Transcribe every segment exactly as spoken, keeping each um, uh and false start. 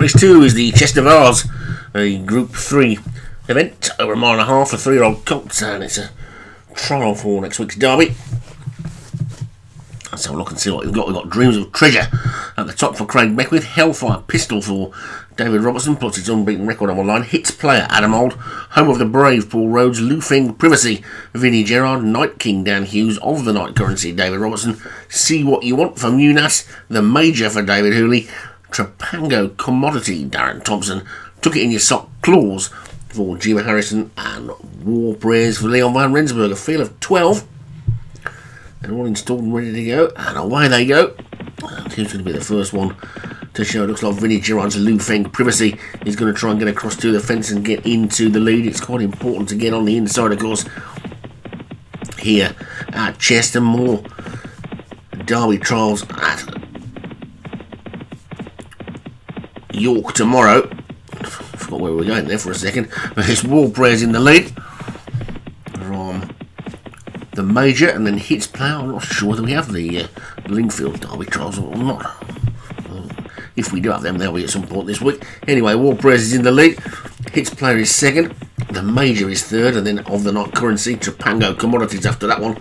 Race two is the Chest of Ours, a Group three event over a mile and a half for three-year-old colts, and it's a trial for next week's derby. Let's have a look and see what we've got. We've got Dreams of Treasure at the top for Craig Beckwith, Hellfire Pistol for David Robertson, plus its unbeaten record on the line, Hits Player, Adam Old, Home of the Brave, Paul Rhodes, Lufeng Privacy, Vinnie Gerrard, Night King, Dan Hughes, Of the Night Currency, David Robertson, See What You Want for Munas, The Major for David Hooley, Trapango Commodity, Darren Thompson, Took It In Your Sock, Claws for Jim Harrison, and War Prayers for Leon van Rensburg, a field of twelve. They're all installed and ready to go, and away they go. And who's going to be the first one to show? It looks like Vinnie Gerrard's Lufeng Privacy is going to try and get across to the fence and get into the lead. It's quite important to get on the inside, of course, here at Chester. More derby trials at York tomorrow. I forgot where we were going there for a second. But it's War Prez in the lead from the Major, and then Hits Player. I'm not sure whether we have the uh, Lingfield derby trials or not. If we do have them, they'll be at some point this week. Anyway, War Prez is in the lead. Hits Player is second. The Major is third, and then Of the Night Currency, Trapango Commodities after that one.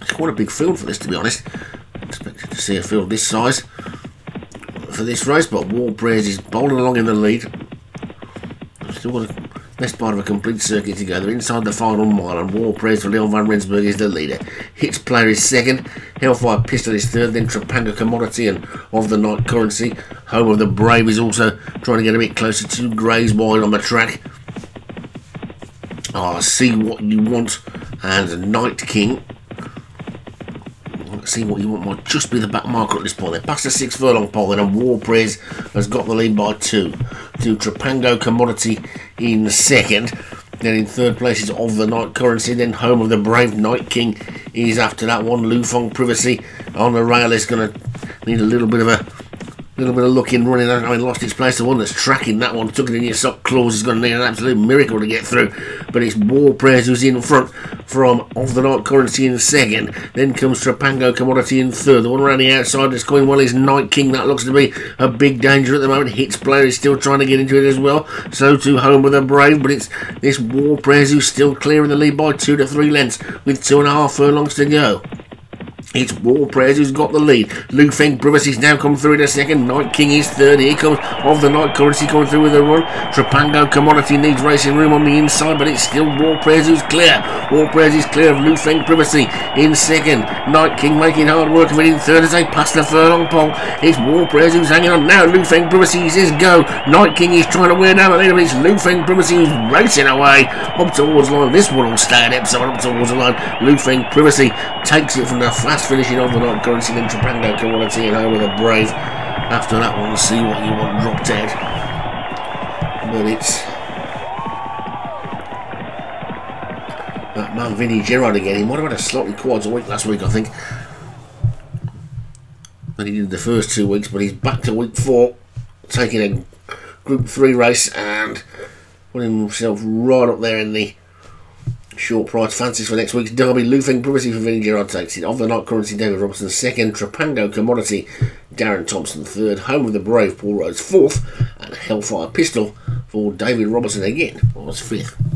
It's quite a big field for this, to be honest. I expected to see a field this size for this race, but War Prez is bowling along in the lead. Still got a best part of a complete circuit to go. They're inside the final mile, and War Prayers for Leon van Rensburg is the leader. Hits Player is second, Hellfire Pistol is third, then Trapanga Commodity and Of the Night Currency. Home of the Brave is also trying to get a bit closer to Grays wide on the track. Ah, See What You Want and Night King. See What You Want might just be the back marker at this point. They're past the six furlong pole, then, and War Prayers has got the lead by two. To Trapango Commodity in second, then in third place is Of the Night Currency, then Home of the Brave, Night King is after that one. Lufeng Privacy on the rail is going to need a little bit of a little bit of look in running. I mean, lost its place. The one that's tracking that one, Took It In Your Sock, Claws, is going to need an absolute miracle to get through. But it's War Prayers who's in front from Of the Night Currency in second. Then comes Trapango Commodity in third. The one around the outside that's going well is Night King. That looks to be a big danger at the moment. Hits Player is still trying to get into it as well. So to Home of the Brave. But it's this War Prayers who's still clearing the lead by two to three lengths with two and a half furlongs to go. It's War Prayers who's got the lead. Lufeng Privacy's now come through in a second. Night King is third. Here comes Of the Night Currency coming through with a run. Trapango Commodity needs racing room on the inside, but it's still War Prayers who's clear. War Prayers is clear of Lufeng Privacy in second. Night King making hard work of it in third as they pass the furlong pole. It's War Prayers who's hanging on now. Lufeng Privacy is his go. Night King is trying to wear down the lead, but it's Lufeng Privacy who's racing away up towards line. This one will stay at Epsom up towards the line. Lufeng Privacy takes it from the fast finishing Of the Night Currency, then Trapango Commodity and Home of the Brave. After that one, See What You Want dropped out. But it's that man Vinnie Gerrard again. He might have had a slot in quads a week last week, I think. But he did the first two weeks, but he's back to week four, taking a Group three race and putting himself right up there in the short price fancies for next week's derby. Lufeng Privacy for Vinnie Gerrard takes it. Of the Night Currency, David Robertson second. Trapango Commodity, Darren Thompson third. Home of the Brave, Paul Rose fourth. And Hellfire Pistol for David Robertson again was fifth.